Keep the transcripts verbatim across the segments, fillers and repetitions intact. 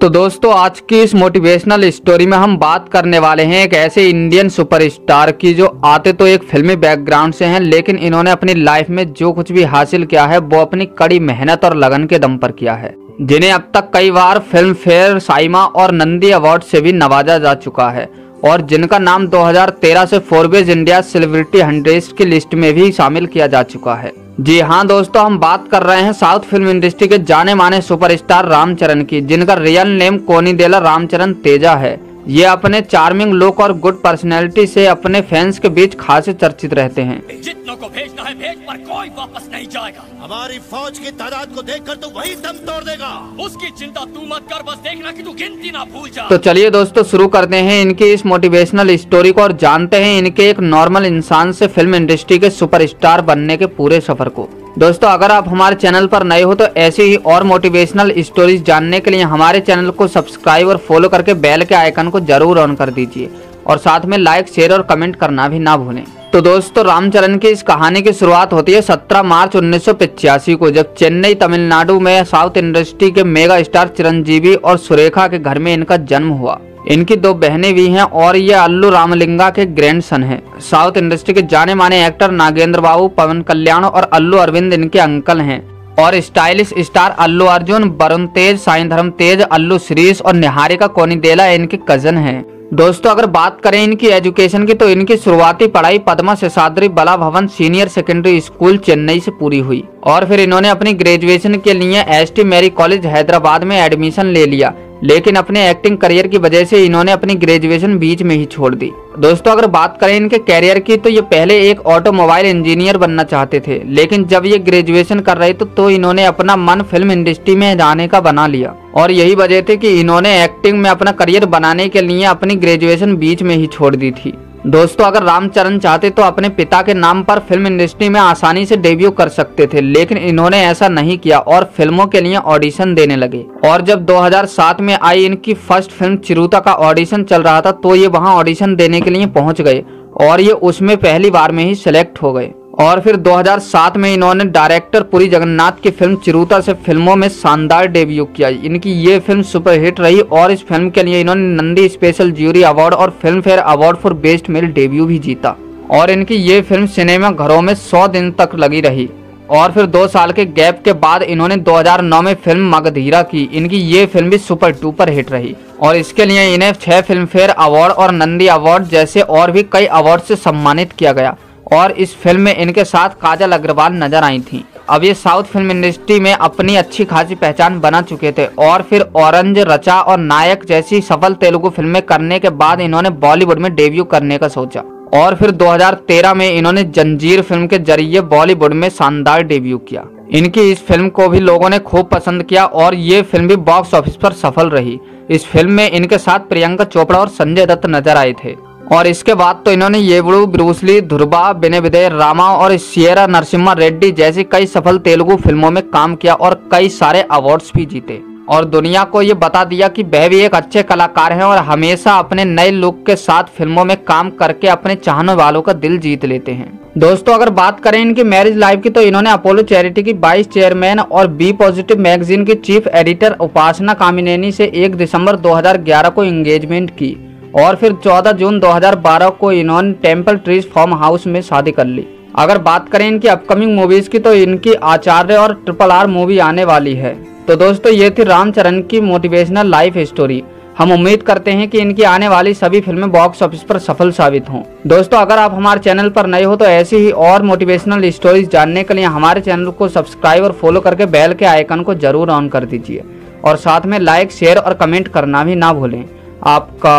तो दोस्तों आज की इस मोटिवेशनल स्टोरी में हम बात करने वाले हैं एक ऐसे इंडियन सुपरस्टार की जो आते तो एक फिल्मी बैकग्राउंड से हैं, लेकिन इन्होंने अपनी लाइफ में जो कुछ भी हासिल किया है वो अपनी कड़ी मेहनत और लगन के दम पर किया है, जिन्हें अब तक कई बार फिल्म फेयर, साइमा और नंदी अवार्ड से भी नवाजा जा चुका है और जिनका नाम दो हज़ार तेरह से फोर्ब्स इंडिया सेलिब्रिटी हंड्रेड की लिस्ट में भी शामिल किया जा चुका है। जी हाँ दोस्तों, हम बात कर रहे हैं साउथ फिल्म इंडस्ट्री के जाने माने सुपरस्टार रामचरण की, जिनका रियल नेम कोनीदेला रामचरण तेजा है। ये अपने चार्मिंग लुक और गुड पर्सनैलिटी से अपने फैंस के बीच खासे चर्चित रहते हैं। जितनों को भेजना है भेज, पर कोई वापस नहीं जाएगा। हमारी फौज की तादाद को देखकर तो वही दम तोड़ देगा। उसकी चिंता तू मत कर, बस देखना कि तू गिनती ना भूल जा। तो चलिए दोस्तों शुरू करते हैं इनकी इस मोटिवेशनल स्टोरी को और जानते हैं इनके एक नॉर्मल इंसान से फिल्म इंडस्ट्री के सुपरस्टार बनने के पूरे सफर को। दोस्तों अगर आप हमारे चैनल पर नए हो तो ऐसी ही और मोटिवेशनल स्टोरीज जानने के लिए हमारे चैनल को सब्सक्राइब और फॉलो करके बेल के आइकन को जरूर ऑन कर दीजिए और साथ में लाइक, शेयर और कमेंट करना भी ना भूलें। तो दोस्तों रामचरण की इस कहानी की शुरुआत होती है सत्रह मार्च उन्नीस सौ पचासी को, जब चेन्नई तमिलनाडु में साउथ इंडस्ट्री के मेगा स्टार चिरंजीवी और सुरेखा के घर में इनका जन्म हुआ। इनकी दो बहनें भी हैं और ये अल्लू रामलिंगा के ग्रैंडसन हैं। साउथ इंडस्ट्री के जाने माने एक्टर नागेंद्र बाबू, पवन कल्याण और अल्लू अरविंद इनके अंकल हैं और स्टाइलिश स्टार अल्लू अर्जुन, बरुण तेज, साई धर्म तेज, अल्लू शिरीष और निहारिका कोनीदेला इनके कजन हैं। दोस्तों अगर बात करें इनकी एजुकेशन की तो इनकी शुरुआती पढ़ाई पद्मा साद्री बला भवन सीनियर सेकेंडरी स्कूल चेन्नई से पूरी हुई और फिर इन्होंने अपनी ग्रेजुएशन के लिए S T Mary college Hyderabad में एडमिशन ले लिया, लेकिन अपने एक्टिंग करियर की वजह से इन्होंने अपनी ग्रेजुएशन बीच में ही छोड़ दी। दोस्तों अगर बात करें इनके कैरियर की तो ये पहले एक ऑटोमोबाइल इंजीनियर बनना चाहते थे, लेकिन जब ये ग्रेजुएशन कर रहे तो, तो इन्होंने अपना मन फिल्म इंडस्ट्री में जाने का बना लिया और यही वजह थी कि इन्होंने एक्टिंग में अपना करियर बनाने के लिए अपनी ग्रेजुएशन बीच में ही छोड़ दी थी। दोस्तों अगर रामचरण चाहते तो अपने पिता के नाम पर फिल्म इंडस्ट्री में आसानी से डेब्यू कर सकते थे, लेकिन इन्होंने ऐसा नहीं किया और फिल्मों के लिए ऑडिशन देने लगे। और जब दो हज़ार सात में आई इनकी फर्स्ट फिल्म चिरुथा का ऑडिशन चल रहा था तो ये वहां ऑडिशन देने के लिए पहुंच गए और ये उसमें पहली बार में ही सिलेक्ट हो गए। और फिर दो हज़ार सात में इन्होंने डायरेक्टर पुरी जगन्नाथ की फिल्म चिरुथा से फिल्मों में शानदार डेब्यू किया। इनकी ये फिल्म सुपरहिट रही और इस फिल्म के लिए इन्होंने नंदी स्पेशल ज्यूरी अवार्ड और Filmfare award for best male debut भी जीता और इनकी ये फिल्म सिनेमा घरों में सौ दिन तक लगी रही। और फिर दो साल के गैप के बाद इन्होंने दो हज़ार नौ में फिल्म मगधीरा की। इनकी ये फिल्म भी सुपर डुपर हिट रही और इसके लिए इन्हें छह फिल्म फेयर अवार्ड और नंदी अवार्ड जैसे और भी कई अवार्ड से सम्मानित किया गया और इस फिल्म में इनके साथ काजल अग्रवाल नजर आई थी। अब ये साउथ फिल्म इंडस्ट्री में अपनी अच्छी खासी पहचान बना चुके थे और फिर ऑरेंज, रचा और नायक जैसी सफल तेलुगु फिल्में करने के बाद इन्होंने बॉलीवुड में डेब्यू करने का सोचा और फिर दो हज़ार तेरह में इन्होंने जंजीर फिल्म के जरिए बॉलीवुड में शानदार डेब्यू किया। इनकी इस फिल्म को भी लोगों ने खूब पसंद किया और ये फिल्म भी बॉक्स ऑफिस पर सफल रही। इस फिल्म में इनके साथ प्रियंका चोपड़ा और संजय दत्त नजर आए थे और इसके बाद तो इन्होंने येबड़ू, ब्रूसली, ध्रुवा, बिने विदय रामा और शियरा नरसिम्हा रेड्डी जैसी कई सफल तेलुगु फिल्मों में काम किया और कई सारे अवार्ड्स भी जीते और दुनिया को ये बता दिया कि वह भी एक अच्छे कलाकार हैं और हमेशा अपने नए लुक के साथ फिल्मों में काम करके अपने चाहने वालों का दिल जीत लेते हैं। दोस्तों अगर बात करें इनकी मैरिज लाइफ की तो इन्होंने अपोलो चैरिटी की वाइस चेयरमैन और बी पॉजिटिव मैगजीन की चीफ एडिटर उपासना कामिनेनी से एक दिसंबर दो हजार ग्यारह को एंगेजमेंट की और फिर चौदह जून दो हज़ार बारह को इन्होंने टेंपल ट्रीज फॉर्म हाउस में शादी कर ली। अगर बात करें इनकी अपकमिंग मूवीज की तो इनकी आचार्य और ट्रिपल आर मूवी आने वाली है। तो दोस्तों ये थी रामचरण की मोटिवेशनल लाइफ स्टोरी। हम उम्मीद करते हैं कि इनकी आने वाली सभी फिल्में बॉक्स ऑफिस पर सफल साबित हों। दोस्तों अगर आप हमारे चैनल पर नए हो तो ऐसी ही और मोटिवेशनल स्टोरीज जानने के लिए हमारे चैनल को सब्सक्राइब और फॉलो करके बेल के आइकन को जरूर ऑन कर दीजिए और साथ में लाइक, शेयर और कमेंट करना भी ना भूलें। आपका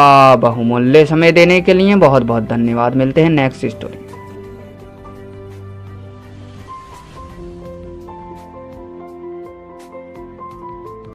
बहुमूल्य समय देने के लिए बहुत बहुत धन्यवाद। मिलते हैं नेक्स्ट स्टोरी।